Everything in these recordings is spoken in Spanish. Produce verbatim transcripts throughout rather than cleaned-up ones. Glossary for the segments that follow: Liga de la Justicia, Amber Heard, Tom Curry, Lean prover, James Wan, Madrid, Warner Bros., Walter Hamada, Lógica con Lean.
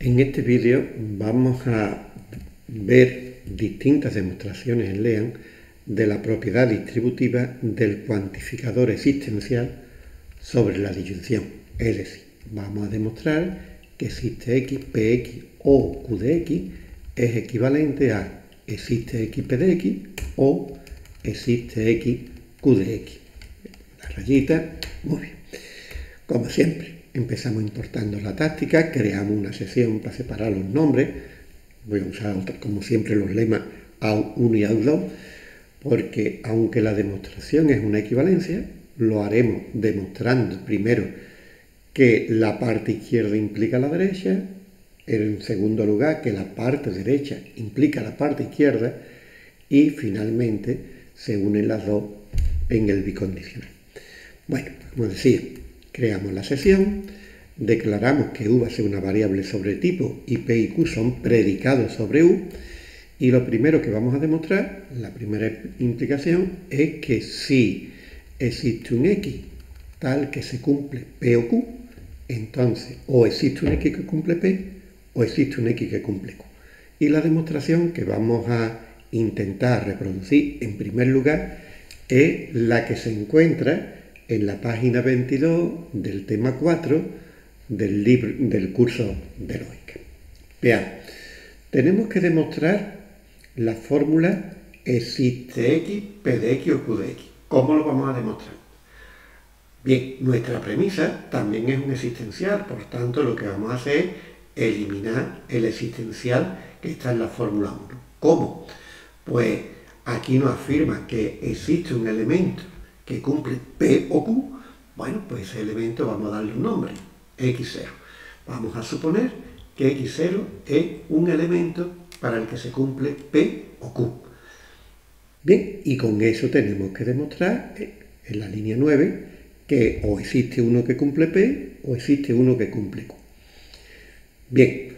En este vídeo vamos a ver distintas demostraciones en Lean de la propiedad distributiva del cuantificador existencial sobre la disyunción. Es decir, vamos a demostrar que existe X, P X o Q de X es equivalente a existe X, P de X o existe X, Q de X. La rayita, muy bien. Como siempre, empezamos importando la táctica, creamos una sesión para separar los nombres. Voy a usar, como siempre, los lemas A uno y A dos, porque aunque la demostración es una equivalencia, lo haremos demostrando primero que la parte izquierda implica la derecha, en segundo lugar que la parte derecha implica la parte izquierda y finalmente se unen las dos en el bicondicional. Bueno, como decía, creamos la sesión, declaramos que U va a ser una variable sobre tipo y P y Q son predicados sobre U, y lo primero que vamos a demostrar, la primera implicación, es que si existe un X tal que se cumple P o Q, entonces o existe un X que cumple P o existe un X que cumple Q. Y la demostración que vamos a intentar reproducir en primer lugar es la que se encuentra en la página veintidós del tema cuatro del, libro, del curso de lógica. Veamos, tenemos que demostrar la fórmula existe X, P de X o Q de X. ¿Cómo lo vamos a demostrar? Bien, nuestra premisa también es un existencial, por tanto lo que vamos a hacer es eliminar el existencial que está en la fórmula uno. ¿Cómo? Pues aquí nos afirma que existe un elemento que cumple P o Q. Bueno, pues ese elemento vamos a darle un nombre, equis cero. Vamos a suponer que equis cero es un elemento para el que se cumple P o Q. Bien, y con eso tenemos que demostrar en la línea nueve que o existe uno que cumple P o existe uno que cumple Q. Bien,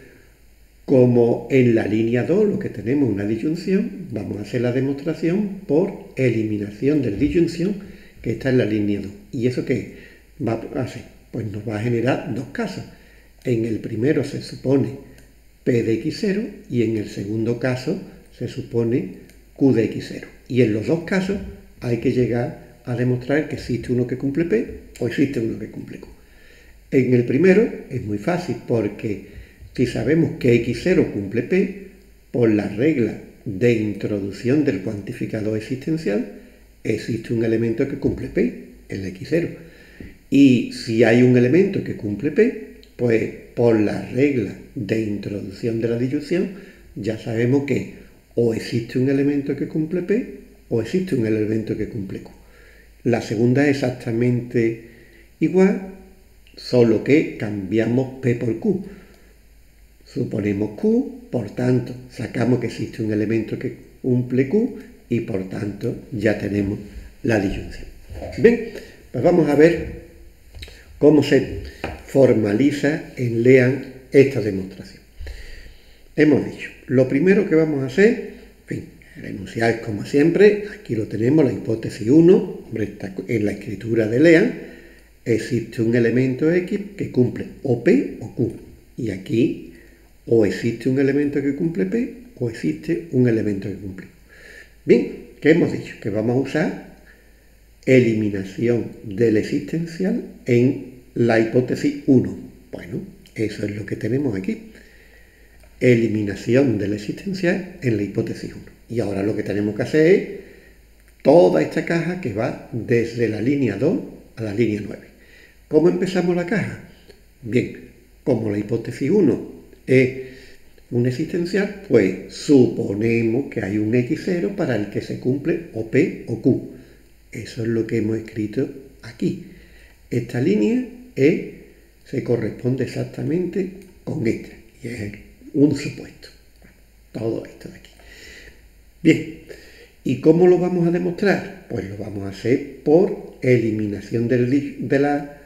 como en la línea dos lo que tenemos es una disyunción, vamos a hacer la demostración por eliminación de la disyunción que está en la línea dos. ¿Y eso qué va a hacer? Pues nos va a generar dos casos. En el primero se supone P de equis cero y en el segundo caso se supone Q de equis cero. Y en los dos casos hay que llegar a demostrar que existe uno que cumple P o existe uno que cumple Q. En el primero es muy fácil porque si sabemos que equis cero cumple P, por la regla de introducción del cuantificador existencial, existe un elemento que cumple P, el equis cero. Y si hay un elemento que cumple P, pues por la regla de introducción de la disyunción, ya sabemos que o existe un elemento que cumple P, o existe un elemento que cumple Q. La segunda es exactamente igual, solo que cambiamos P por Q. Suponemos Q, por tanto, sacamos que existe un elemento que cumple Q y por tanto ya tenemos la disyunción. Bien, pues vamos a ver cómo se formaliza en Lean esta demostración. Hemos dicho, lo primero que vamos a hacer, en fin, enunciar como siempre, aquí lo tenemos, la hipótesis uno, en la escritura de Lean, existe un elemento X que cumple o P o Q, y aquí o existe un elemento que cumple P, o existe un elemento que cumple Q. Bien, ¿qué hemos dicho? Que vamos a usar eliminación del existencial en la hipótesis uno. Bueno, eso es lo que tenemos aquí. Eliminación del existencial en la hipótesis uno. Y ahora lo que tenemos que hacer es toda esta caja que va desde la línea dos a la línea nueve. ¿Cómo empezamos la caja? Bien, como la hipótesis uno es un existencial, pues suponemos que hay un equis cero para el que se cumple o P o Q. Eso es lo que hemos escrito aquí. Esta línea E se corresponde exactamente con esta, y es un supuesto. Todo esto de aquí. Bien, ¿y cómo lo vamos a demostrar? Pues lo vamos a hacer por eliminación del, de la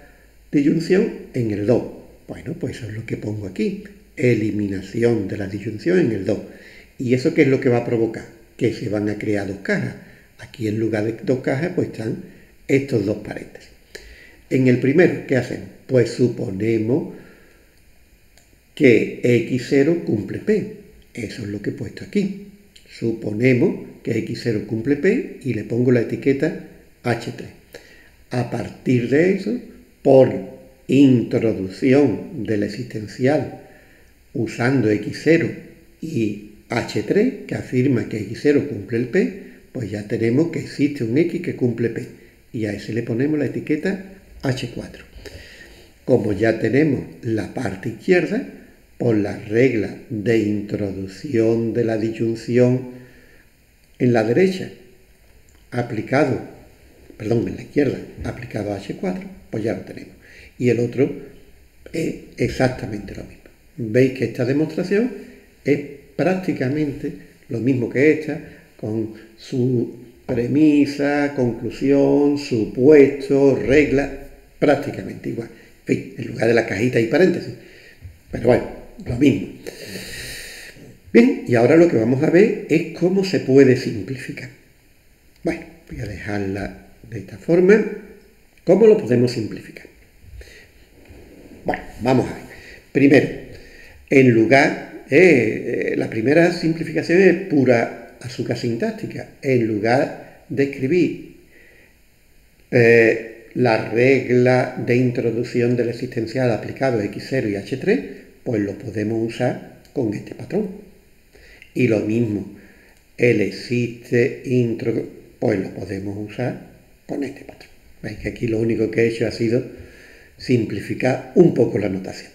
disyunción en el dos. Bueno, pues eso es lo que pongo aquí. Eliminación de la disyunción en el dos. ¿Y eso qué es lo que va a provocar? Que se van a crear dos cajas. Aquí en lugar de dos cajas pues están estos dos paréntesis. En el primero, ¿qué hacemos? Pues suponemos que equis cero cumple P. Eso es lo que he puesto aquí. Suponemos que equis cero cumple P y le pongo la etiqueta hache tres. A partir de eso, por introducción del existencial usando equis cero y hache tres, que afirma que equis cero cumple el P, pues ya tenemos que existe un X que cumple P. Y a ese le ponemos la etiqueta hache cuatro. Como ya tenemos la parte izquierda, por la regla de introducción de la disyunción en la derecha, aplicado, perdón, en la izquierda, aplicado a hache cuatro, pues ya lo tenemos. Y el otro es exactamente lo mismo. Veis que esta demostración es prácticamente lo mismo que esta, con su premisa, conclusión, supuesto, regla, prácticamente igual. En fin, en lugar de la cajita y paréntesis. Pero bueno, lo mismo. Bien, y ahora lo que vamos a ver es cómo se puede simplificar. Bueno, voy a dejarla de esta forma. ¿Cómo lo podemos simplificar? Bueno, vamos a ver. Primero, en lugar, eh, eh, la primera simplificación es pura azúcar sintáctica. En lugar de escribir eh, la regla de introducción del existencial aplicado equis cero y hache tres, pues lo podemos usar con este patrón. Y lo mismo, el existe intro, pues lo podemos usar con este patrón. Veis que aquí lo único que he hecho ha sido simplificar un poco la notación.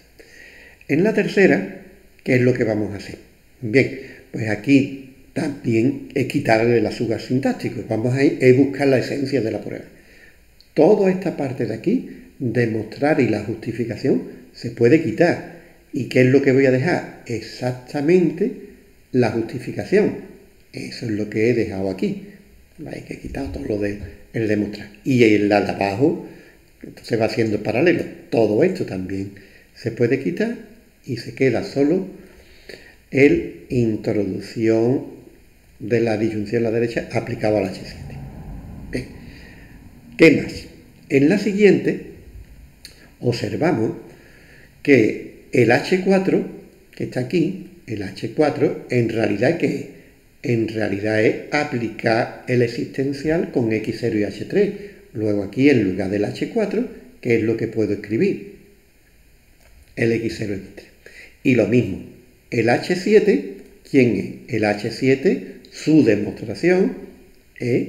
En la tercera, ¿qué es lo que vamos a hacer? Bien, pues aquí también es quitarle el azúcar sintáctico. Vamos a ir a buscar la esencia de la prueba. Toda esta parte de aquí, demostrar y la justificación, se puede quitar. ¿Y qué es lo que voy a dejar? Exactamente la justificación. Eso es lo que he dejado aquí. Hay que quitar todo lo de el demostrar. Y en la de abajo, se va haciendo paralelo. Todo esto también se puede quitar. Y se queda solo el introducción de la disyunción a la derecha aplicado al hache siete. Bien. ¿Qué más? En la siguiente observamos que el hache cuatro, que está aquí, el hache cuatro, en realidad ¿qué es? En realidad es aplicar el existencial con equis cero y hache tres. Luego aquí, en lugar del hache cuatro, ¿qué es lo que puedo escribir? El equis cero y equis tres. Y lo mismo, el hache siete, ¿quién es? El hache siete, su demostración es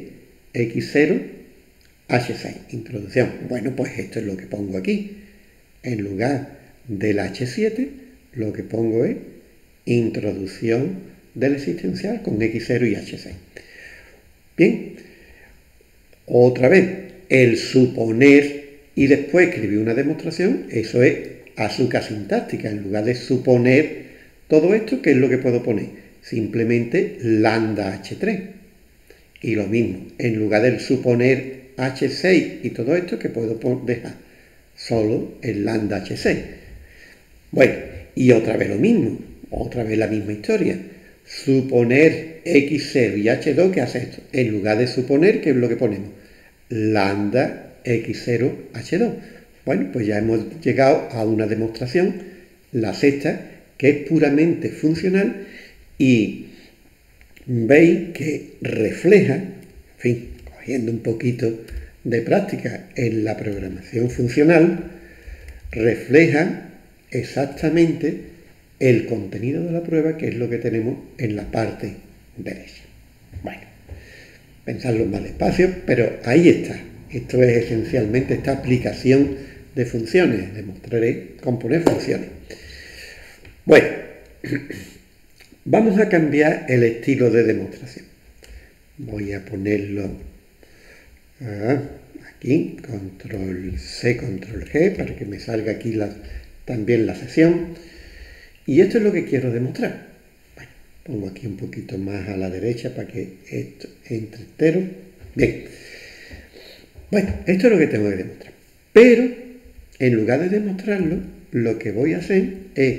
equis cero, hache seis, introducción. Bueno, pues esto es lo que pongo aquí. En lugar del hache siete, lo que pongo es introducción del existencial con equis cero y hache seis. Bien, otra vez, el suponer y después escribir una demostración, eso es azúcar sintáctica. En lugar de suponer todo esto, ¿qué es lo que puedo poner? Simplemente lambda hache tres. Y lo mismo, en lugar del suponer hache seis y todo esto, ¿qué puedo dejar? Solo el lambda hache seis. Bueno, y otra vez lo mismo, otra vez la misma historia. Suponer equis cero y hache dos, ¿qué hace esto? En lugar de suponer, ¿qué es lo que ponemos? Lambda equis cero, hache dos. Bueno, pues ya hemos llegado a una demostración, la sexta, que es puramente funcional y veis que refleja, en fin, cogiendo un poquito de práctica en la programación funcional, refleja exactamente el contenido de la prueba, que es lo que tenemos en la parte derecha. Bueno, pensadlo más despacio, pero ahí está. Esto es esencialmente esta aplicación de funciones. Demostraré componer funciones. Bueno, vamos a cambiar el estilo de demostración. Voy a ponerlo ah, aquí, control C, control G, para que me salga aquí la, también la sesión. Y esto es lo que quiero demostrar. Bueno, pongo aquí un poquito más a la derecha para que esto entre entero. Bien. Bueno, esto es lo que tengo que demostrar. Pero en lugar de demostrarlo, lo que voy a hacer es,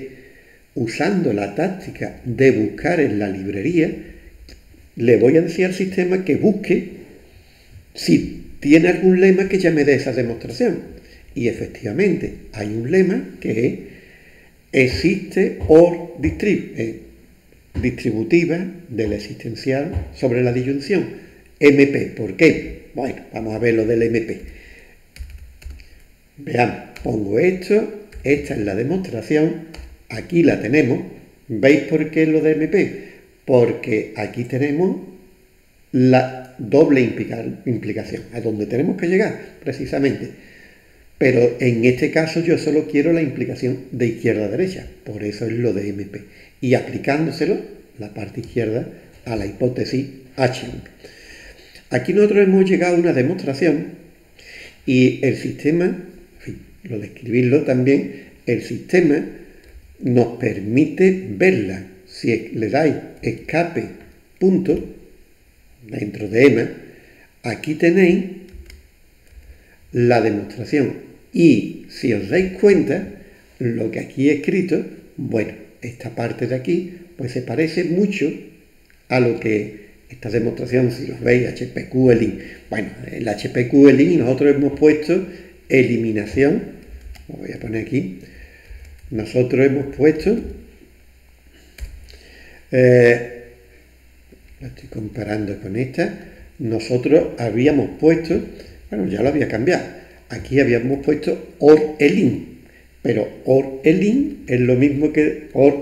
usando la táctica de buscar en la librería, le voy a decir al sistema que busque si tiene algún lema que ya me dé esa demostración. Y efectivamente, hay un lema que es existe O R eh, distributiva del existencial sobre la disyunción. M P, ¿por qué? Bueno, vamos a ver lo del M P. Veamos, pongo esto, esta es la demostración, aquí la tenemos. ¿Veis por qué es lo de M P? Porque aquí tenemos la doble implica, implicación, a donde tenemos que llegar, precisamente. Pero en este caso yo solo quiero la implicación de izquierda a derecha, por eso es lo de M P. Y aplicándoselo, la parte izquierda, a la hipótesis H. Aquí nosotros hemos llegado a una demostración y el sistema, en fin, lo de escribirlo también, el sistema nos permite verla. Si le dais escape, punto, dentro de EMA, aquí tenéis la demostración. Y si os dais cuenta, lo que aquí he escrito, bueno, esta parte de aquí, pues se parece mucho a lo que esta demostración, si los veis, H P Q Lean. Bueno, el H P Q Lean nosotros hemos puesto eliminación, lo voy a poner aquí, nosotros hemos puesto... Eh, lo estoy comparando con esta. Nosotros habíamos puesto, bueno, ya lo había cambiado, aquí habíamos puesto O R Lean, pero O R Lean es lo mismo que O R,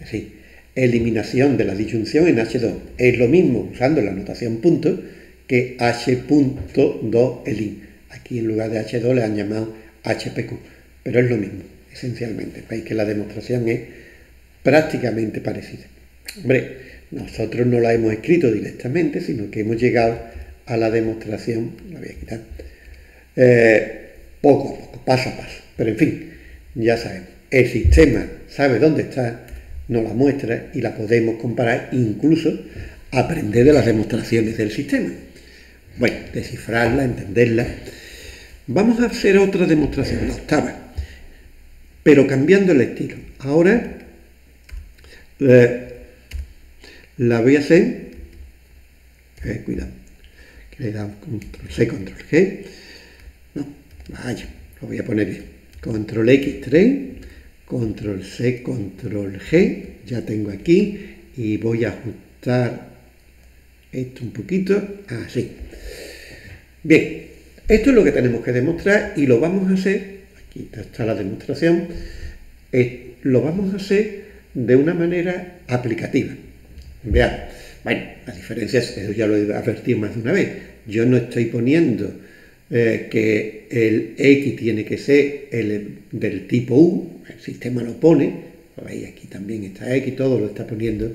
es decir, eliminación de la disyunción en H dos, es lo mismo usando la notación punto que H punto dos Lean. Aquí en lugar de H dos le han llamado H P Q, pero es lo mismo esencialmente. Veis que la demostración es prácticamente parecida. Hombre, nosotros no la hemos escrito directamente, sino que hemos llegado a la demostración, la voy a quitar, eh, poco a poco, paso a paso. Pero en fin, ya sabemos, el sistema sabe dónde está, nos la muestra y la podemos comparar, incluso aprender de las demostraciones del sistema. Bueno, descifrarla, entenderla. Vamos a hacer otra demostración, la octava, pero cambiando el estilo. Ahora... Eh, La voy a hacer, eh, cuidado, que le he dado control C, control G, no, vaya, lo voy a poner bien, control X tres, control C, control G, ya tengo aquí, y voy a ajustar esto un poquito, así. Bien, esto es lo que tenemos que demostrar y lo vamos a hacer, aquí está la demostración, eh, lo vamos a hacer de una manera aplicativa. Vean, bueno, la diferencia es, eso ya lo he advertido más de una vez, yo no estoy poniendo eh, que el X tiene que ser el del tipo U, el sistema lo pone, lo veis aquí también está X, todo lo está poniendo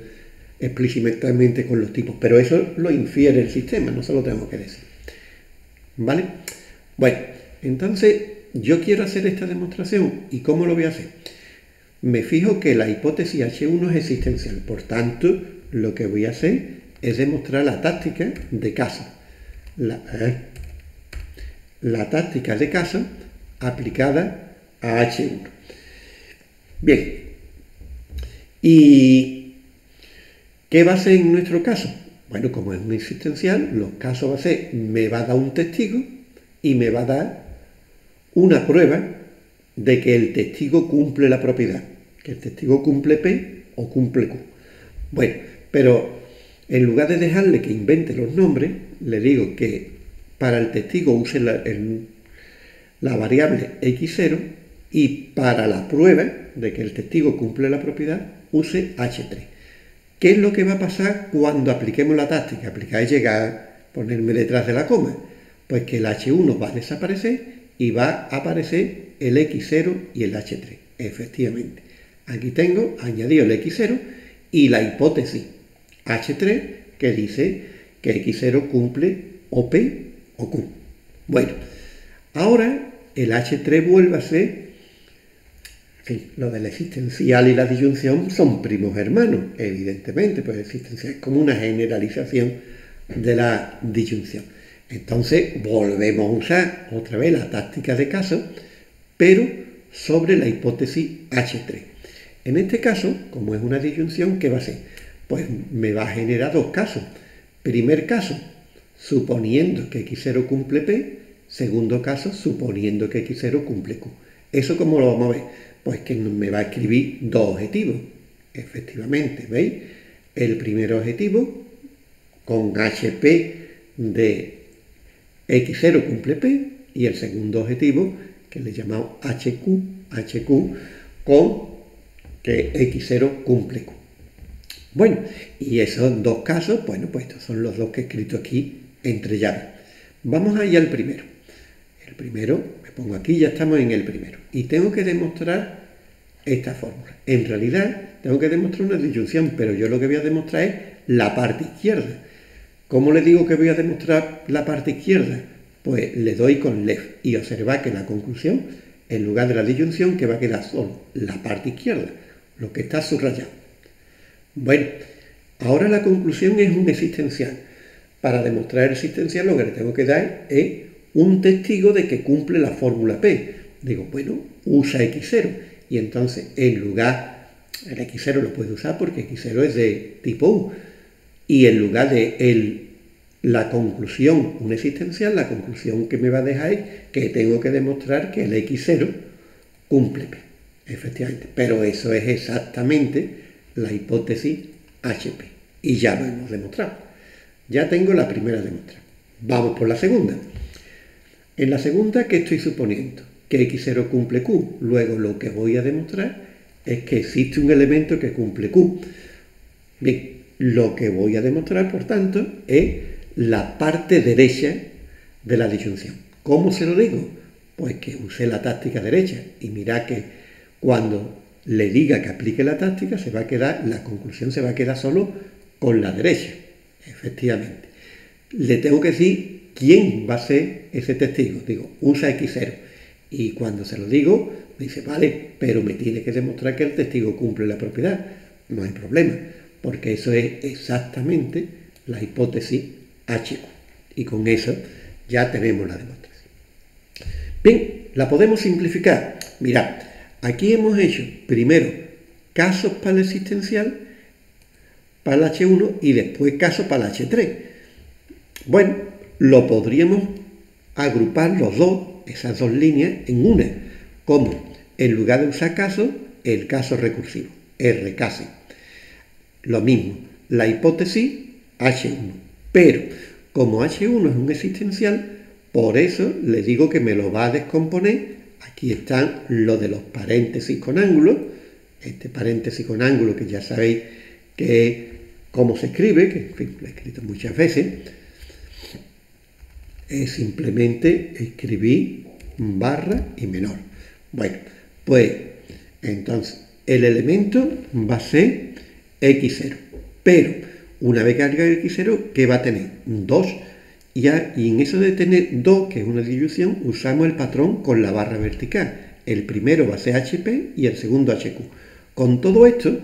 explícitamente con los tipos, pero eso lo infiere el sistema, no se lo tengo que decir, ¿vale? Bueno, entonces yo quiero hacer esta demostración, ¿y cómo lo voy a hacer? Me fijo que la hipótesis H uno es existencial, por tanto, lo que voy a hacer es demostrar la táctica de caso. La, eh, la táctica de caso aplicada a H uno. Bien. ¿Y qué va a ser en nuestro caso? Bueno, como es un existencial, los casos va a ser, me va a dar un testigo y me va a dar una prueba de que el testigo cumple la propiedad. Que el testigo cumple P o cumple Q. Bueno. Pero en lugar de dejarle que invente los nombres, le digo que para el testigo use la, el, la variable X cero y para la prueba de que el testigo cumple la propiedad use H tres. ¿Qué es lo que va a pasar cuando apliquemos la táctica? Aplicar y llegar, ponerme detrás de la coma. Pues que el H uno va a desaparecer y va a aparecer el X cero y el H tres. Efectivamente. Aquí tengo añadido el X cero y la hipótesis H tres, que dice que X cero cumple o P o Q. Bueno, ahora el H tres vuelve a ser, en fin, lo del existencial y la disyunción son primos hermanos, evidentemente, pues el existencial es como una generalización de la disyunción. Entonces volvemos a usar otra vez la táctica de caso, pero sobre la hipótesis H tres. En este caso, como es una disyunción, ¿qué va a ser? Pues me va a generar dos casos. Primer caso, suponiendo que X cero cumple P. Segundo caso, suponiendo que X cero cumple Q. ¿Eso cómo lo vamos a ver? Pues que me va a escribir dos objetivos. Efectivamente, ¿veis? El primer objetivo, con H P de X cero cumple P, y el segundo objetivo, que le llamamos H Q, H Q, con que X cero cumple Q. Bueno, y esos dos casos, bueno, pues estos son los dos que he escrito aquí entre llaves. Vamos ahí al primero. El primero, me pongo aquí, ya estamos en el primero. Y tengo que demostrar esta fórmula. En realidad, tengo que demostrar una disyunción, pero yo lo que voy a demostrar es la parte izquierda. ¿Cómo le digo que voy a demostrar la parte izquierda? Pues le doy con left y observa que la conclusión, en lugar de la disyunción, que va a quedar solo la parte izquierda, lo que está subrayado. Bueno, ahora la conclusión es un existencial. Para demostrar el existencial lo que le tengo que dar es un testigo de que cumple la fórmula P. Digo, bueno, usa X cero. Y entonces, en lugar, el X cero lo puedo usar porque X cero es de tipo U. Y en lugar de el, la conclusión, un existencial, la conclusión que me va a dejar es que tengo que demostrar que el X cero cumple P. Efectivamente. Pero eso es exactamente la hipótesis H P. Y ya lo hemos demostrado. Ya tengo la primera demostrada. Vamos por la segunda. En la segunda, ¿qué estoy suponiendo? Que X cero cumple Q. Luego lo que voy a demostrar es que existe un elemento que cumple Q. Bien, lo que voy a demostrar, por tanto, es la parte derecha de la disyunción. ¿Cómo se lo digo? Pues que use la táctica derecha. Y mirad que cuando le diga que aplique la táctica, se va a quedar, la conclusión se va a quedar solo con la derecha. Efectivamente. Le tengo que decir quién va a ser ese testigo. Digo, usa X cero. Y cuando se lo digo, me dice, vale, pero me tiene que demostrar que el testigo cumple la propiedad. No hay problema, porque eso es exactamente la hipótesis H Q. Y con eso ya tenemos la demostración. Bien, la podemos simplificar. Mirad, aquí hemos hecho primero casos para el existencial, para el H uno, y después casos para el H tres. Bueno, lo podríamos agrupar los dos, esas dos líneas, en una. Como, en lugar de usar casos, el caso recursivo, R casi. Lo mismo, la hipótesis H uno. Pero, como H uno es un existencial, por eso le digo que me lo va a descomponer. Aquí están lo de los paréntesis con ángulo. Este paréntesis con ángulo que ya sabéis que es cómo se escribe, que en fin, lo he escrito muchas veces. Es simplemente escribir barra y menor. Bueno, pues entonces el elemento va a ser X cero, pero una vez que carga X cero, ¿qué va a tener? dos, y en eso de tener dos, que es una disyunción, usamos el patrón con la barra vertical. El primero va a ser H P y el segundo H Q. Con todo esto,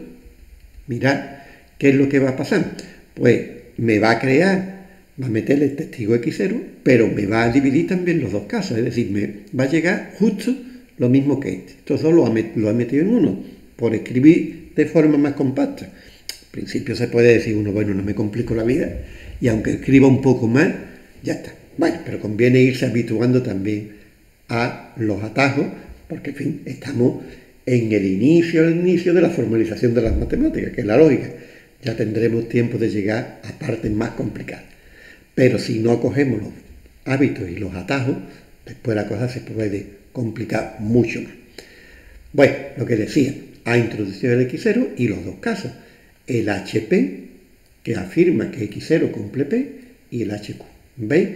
mirad qué es lo que va a pasar. Pues me va a crear, va a meterle el testigo X cero, pero me va a dividir también los dos casos, es decir, me va a llegar justo lo mismo que este. Estos dos lo ha metido en uno, por escribir de forma más compacta. Al principio se puede decir uno, bueno, no me complico la vida, y aunque escriba un poco más, ya está. Bueno, pero conviene irse habituando también a los atajos, porque, en fin, estamos en el inicio, el inicio de la formalización de las matemáticas, que es la lógica. Ya tendremos tiempo de llegar a partes más complicadas. Pero si no cogemos los hábitos y los atajos, después la cosa se puede complicar mucho más. Bueno, lo que decía, ha introducido el X cero y los dos casos. El H P, que afirma que X cero cumple P, y el H Q. ¿Veis?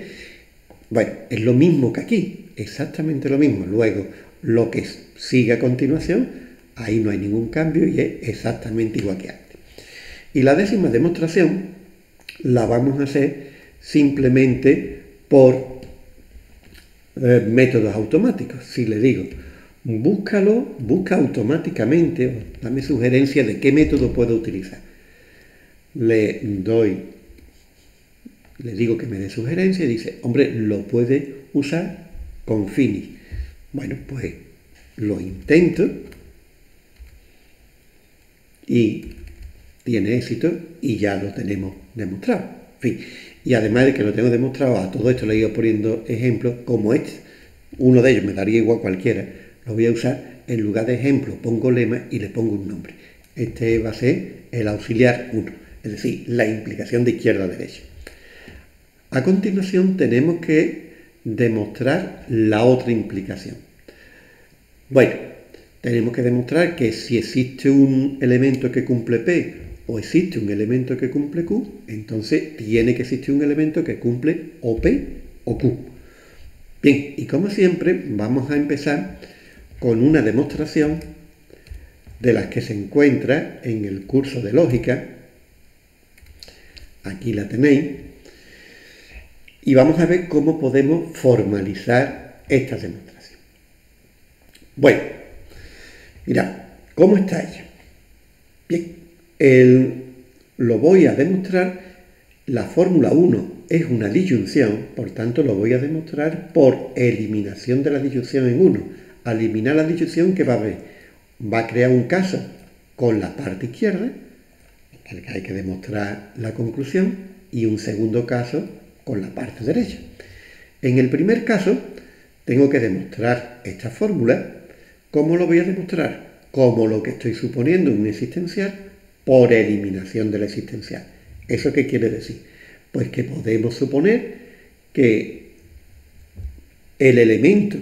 Bueno, es lo mismo que aquí, exactamente lo mismo. Luego, lo que sigue a continuación, ahí no hay ningún cambio y es exactamente igual que antes. Y la décima demostración la vamos a hacer simplemente por eh, métodos automáticos. Si le digo, búscalo, busca automáticamente, o dame sugerencias de qué método puedo utilizar. Le doy, le digo que me dé sugerencias y dice, hombre, lo puede usar con finish. Bueno, pues lo intento y tiene éxito y ya lo tenemos demostrado. En fin, y además de que lo tengo demostrado, a todo esto le he ido poniendo ejemplos como este. Uno de ellos me daría igual cualquiera. lo voy a usar en lugar de ejemplo, pongo lema y le pongo un nombre. Este va a ser el auxiliar uno, es decir, la implicación de izquierda a derecha. A continuación tenemos que demostrar la otra implicación. Bueno, tenemos que demostrar que si existe un elemento que cumple P o existe un elemento que cumple Q, entonces tiene que existir un elemento que cumple o P o Q. Bien, y como siempre vamos a empezar con una demostración de las que se encuentra en el curso de lógica. Aquí la tenéis. Y vamos a ver cómo podemos formalizar esta demostración. Bueno, mirad, ¿cómo está ella? Bien, el, lo voy a demostrar, la fórmula uno es una disyunción, por tanto lo voy a demostrar por eliminación de la disyunción en uno. Al eliminar la disyunción, ¿qué va a haber? Va a crear un caso con la parte izquierda, en el que hay que demostrar la conclusión, y un segundo caso con la parte derecha. En el primer caso tengo que demostrar esta fórmula. ¿Cómo lo voy a demostrar? Como lo que estoy suponiendo un existencial por eliminación del existencial. ¿Eso qué quiere decir? Pues que podemos suponer que el elemento,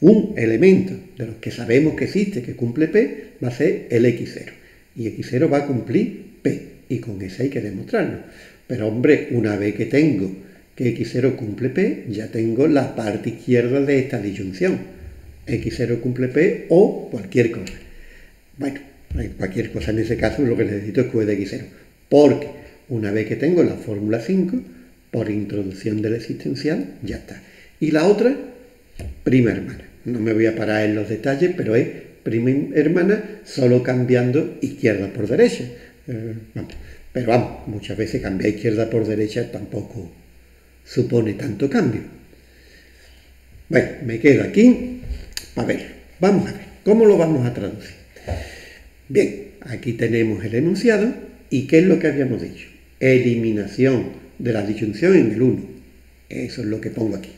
un elemento de los que sabemos que existe, que cumple P, va a ser el equis cero. Y equis cero va a cumplir P. Y con eso hay que demostrarlo. Pero hombre, una vez que tengo que equis cero cumple P, ya tengo la parte izquierda de esta disyunción. equis cero cumple P o cualquier cosa. Bueno, cualquier cosa en ese caso lo que necesito es Q de equis cero. Porque una vez que tengo la fórmula cinco, por introducción del existencial, ya está. Y la otra, prima hermana. No me voy a parar en los detalles, pero es prima hermana solo cambiando izquierda por derecha. Eh, vamos. Pero vamos, muchas veces cambiar izquierda por derecha tampoco supone tanto cambio. Bueno, me quedo aquí. A ver, vamos a ver, ¿cómo lo vamos a traducir? Bien, aquí tenemos el enunciado. ¿Y qué es lo que habíamos dicho? Eliminación de la disyunción en el uno. Eso es lo que pongo aquí.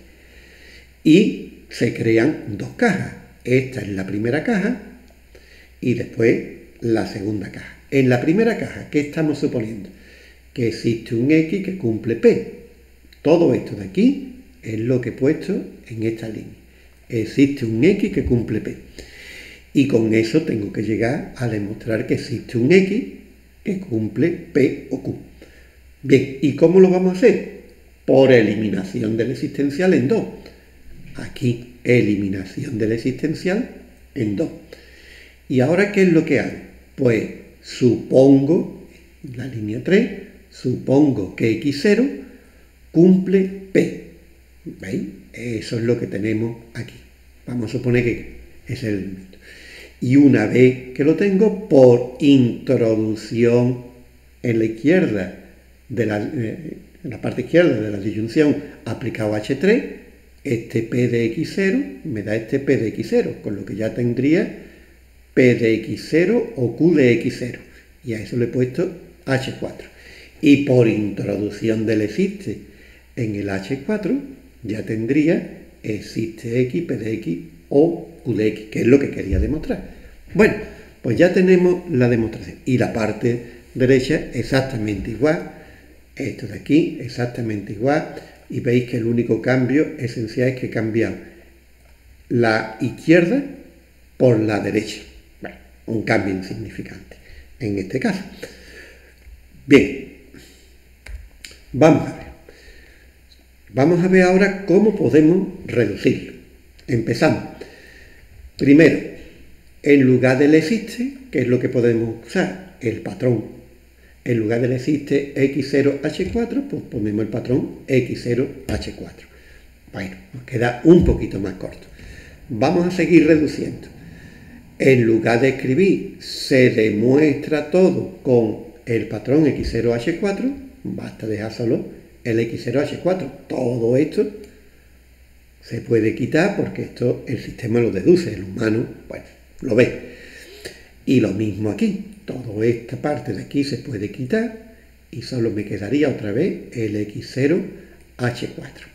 Y se crean dos cajas. Esta es la primera caja y después la segunda caja. En la primera caja, ¿qué estamos suponiendo? Que existe un X que cumple P. Todo esto de aquí es lo que he puesto en esta línea. Existe un X que cumple P. Y con eso tengo que llegar a demostrar que existe un X que cumple P o Q. Bien, ¿y cómo lo vamos a hacer? Por eliminación del existencial en dos. Aquí, eliminación del existencial en dos. ¿Y ahora qué es lo que hago? Pues supongo, la línea tres, supongo que equis cero cumple P. ¿Veis? Eso es lo que tenemos aquí. Vamos a suponer que es el elemento. Y una vez que lo tengo, por introducción en la izquierda, de la, eh, en la parte izquierda de la disyunción aplicado a hache tres, este P de equis cero me da este P de equis cero, con lo que ya tendría P de equis cero o Q de equis cero. Y a eso le he puesto hache cuatro. Y por introducción del existe en el hache cuatro, ya tendría existe X, P de X o Q de X, que es lo que quería demostrar. Bueno, pues ya tenemos la demostración. Y la parte derecha exactamente igual. Esto de aquí exactamente igual. Y veis que el único cambio esencial es que cambiamos la izquierda por la derecha. Un cambio insignificante en este caso. Bien, vamos a ver. Vamos a ver ahora cómo podemos reducirlo. Empezamos. Primero, en lugar del existe, ¿qué es lo que podemos usar? El patrón. En lugar del existe equis cero hache cuatro, pues ponemos el patrón equis cero hache cuatro. Bueno, nos queda un poquito más corto. Vamos a seguir reduciendo. En lugar de escribir se demuestra todo con el patrón equis cero hache cuatro, basta dejar solo el equis cero hache cuatro. Todo esto se puede quitar porque esto el sistema lo deduce, el humano, bueno, lo ve. Y lo mismo aquí, toda esta parte de aquí se puede quitar y solo me quedaría otra vez el equis cero hache cuatro.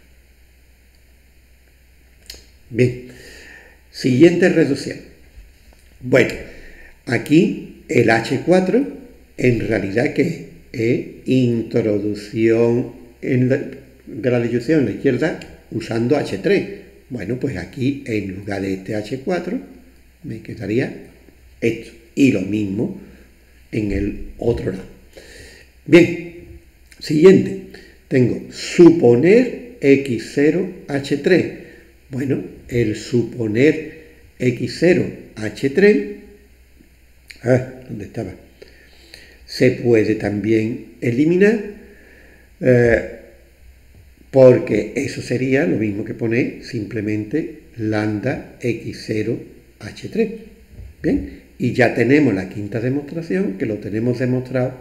Bien. Siguiente reducción. Bueno, aquí el hache cuatro en realidad que es introducción en la, de la disyunción en la izquierda usando hache tres. Bueno, pues aquí en lugar de este hache cuatro me quedaría esto. Y lo mismo en el otro lado. Bien, siguiente. Tengo suponer equis cero hache tres. Bueno, el suponer equis cero hache tres, ah, ¿dónde estaba? Se puede también eliminar, eh, porque eso sería lo mismo que poner simplemente lambda equis cero hache tres. Bien, y ya tenemos la quinta demostración, que lo tenemos demostrado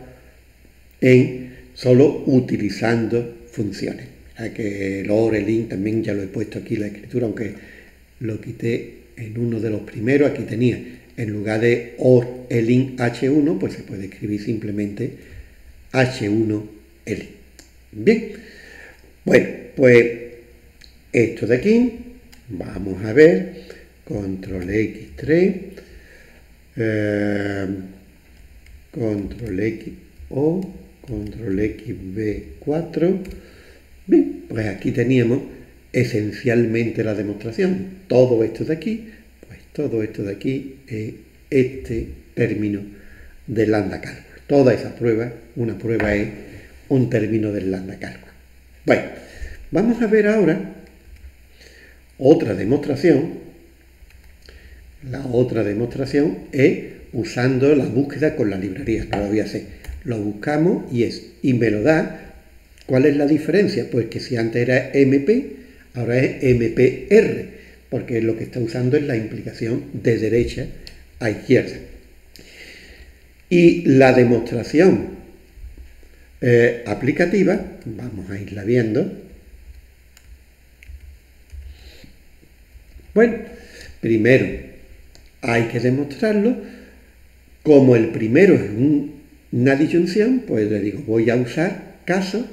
en solo utilizando funciones. Mira que el or, el in también ya lo he puesto aquí en la escritura, aunque lo quité en uno de los primeros. Aquí tenía, en lugar de or, el in, hache uno, pues se puede escribir simplemente hache uno, el in. Bien, bueno, pues esto de aquí, vamos a ver, control equis tres, eh, control equis o, control equis be cuatro. Bien, pues aquí teníamos esencialmente la demostración. Todo esto de aquí, pues todo esto de aquí es este término del lambda cálculo. Toda esa prueba, una prueba es un término del lambda cálculo. Bueno, vamos a ver ahora otra demostración. La otra demostración es usando la búsqueda con la librería. No lo voy a hacer. Lo buscamos y es, y me lo da. ¿Cuál es la diferencia? Pues que si antes era eme pe, ahora es eme pe erre, porque lo que está usando es la implicación de derecha a izquierda. Y la demostración eh, aplicativa, vamos a irla viendo. Bueno, primero hay que demostrarlo. Como el primero es un una disyunción, pues le digo, voy a usar caso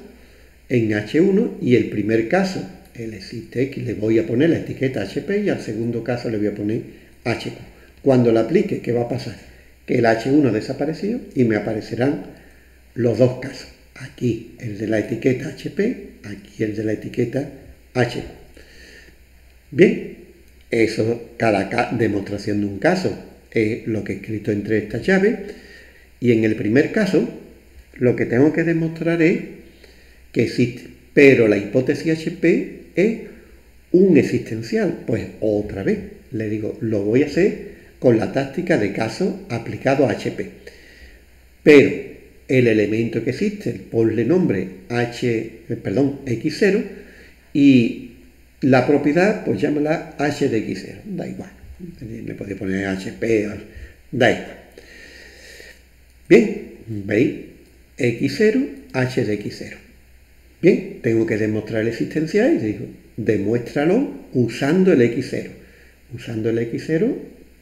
en hache uno y el primer caso, el existe, le voy a poner la etiqueta hache pe y al segundo caso le voy a poner hache cu. Cuando la aplique, ¿qué va a pasar? Que el hache uno ha desaparecido y me aparecerán los dos casos. Aquí el de la etiqueta hache pe, aquí el de la etiqueta hache cu. Bien, eso, cada demostración de un caso es lo que he escrito entre estas llaves. Y en el primer caso, lo que tengo que demostrar es que existe, pero la hipótesis hache pe es un existencial. Pues otra vez, le digo, lo voy a hacer con la táctica de caso aplicado a hache pe. Pero el elemento que existe, ponle nombre H, perdón, equis cero, y la propiedad, pues llámala H de equis cero, da igual. Le podéis poner hache pe, da igual. Bien, veis, equis cero, H de equis cero. Bien, tengo que demostrar la existencia y digo, demuéstralo usando el equis cero. Usando el equis cero,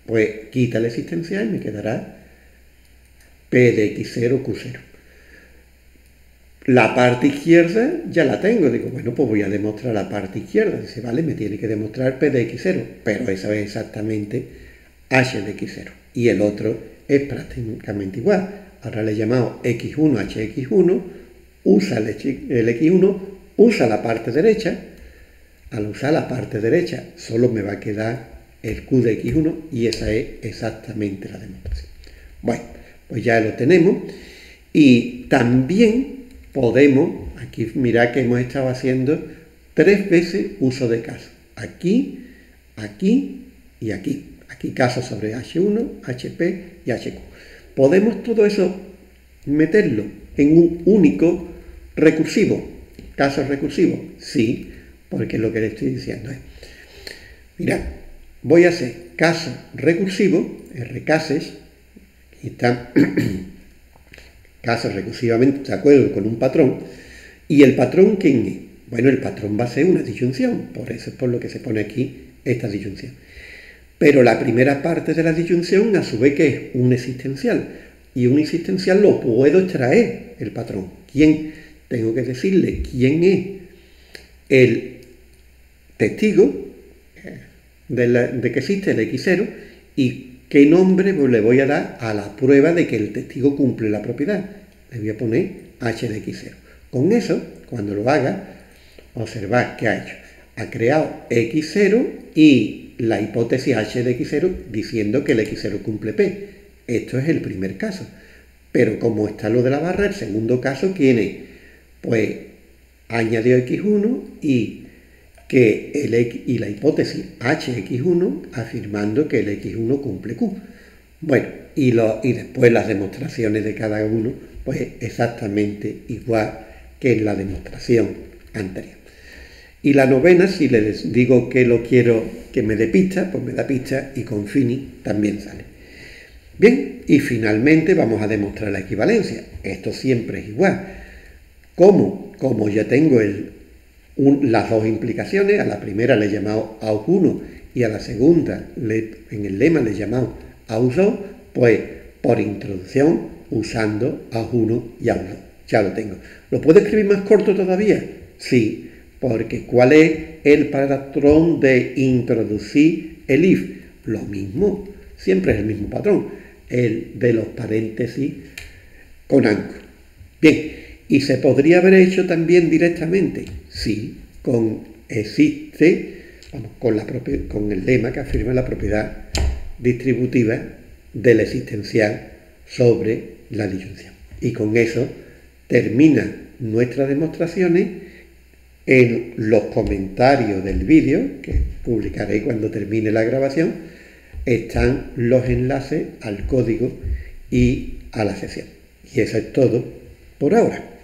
pues quita la existencia y me quedará P de equis cero, cu cero. La parte izquierda ya la tengo. Digo, bueno, pues voy a demostrar la parte izquierda. Dice, vale, me tiene que demostrar P de equis cero, pero esa es exactamente H de equis cero. Y el otro es prácticamente igual. Ahora le he llamado equis uno hache equis uno, usa el equis uno, usa la parte derecha. Al usar la parte derecha solo me va a quedar el Q de equis uno y esa es exactamente la demostración. Bueno, pues ya lo tenemos. Y también podemos, aquí mirad que hemos estado haciendo tres veces uso de caso. Aquí, aquí y aquí. Aquí caso sobre hache uno, hache pe y hache cu. Podemos todo eso meterlo en un único recursivo. ¿Caso recursivo? Sí, porque lo que le estoy diciendo es, mirad, voy a hacer caso recursivo, rcases, aquí está, caso recursivamente, de acuerdo con un patrón, y el patrón, ¿quién es? Bueno, el patrón va a ser una disyunción, por eso es por lo que se pone aquí esta disyunción. Pero la primera parte de la disyunción a su vez que es un existencial. Y un existencial lo puedo extraer, el patrón. ¿Quién? Tengo que decirle quién es el testigo, de, la, de que existe el X cero y qué nombre le voy a dar a la prueba de que el testigo cumple la propiedad. Le voy a poner H de X cero. Con eso, cuando lo haga, observad qué ha hecho. Ha creado X cero y la hipótesis H de X cero diciendo que el X cero cumple P. Esto es el primer caso. Pero como está lo de la barra, el segundo caso, ¿quién es? Pues añadió X uno y, que el X, y la hipótesis H X uno afirmando que el X uno cumple Q. Bueno, y, lo, y después las demostraciones de cada uno, pues exactamente igual que en la demostración anterior. Y la novena, si les digo que lo quiero que me dé pista, pues me da pista y con finish también sale. Bien, y finalmente vamos a demostrar la equivalencia. Esto siempre es igual. ¿Cómo? Como ya tengo el, un, las dos implicaciones, a la primera le he llamado A U uno y a la segunda le, en el lema le he llamado A U dos, pues por introducción usando A U uno y A U dos. Ya lo tengo. ¿Lo puedo escribir más corto todavía? Sí, porque ¿cuál es el patrón de introducir el if? Lo mismo. Siempre es el mismo patrón, el de los paréntesis con ancla. Bien, ¿y se podría haber hecho también directamente? Sí, con existe, vamos, con, la con el lema que afirma la propiedad distributiva del existencial sobre la disyunción. Y con eso terminan nuestras demostraciones. En los comentarios del vídeo, que publicaré cuando termine la grabación, están los enlaces al código y a la sesión. Y eso es todo por ahora.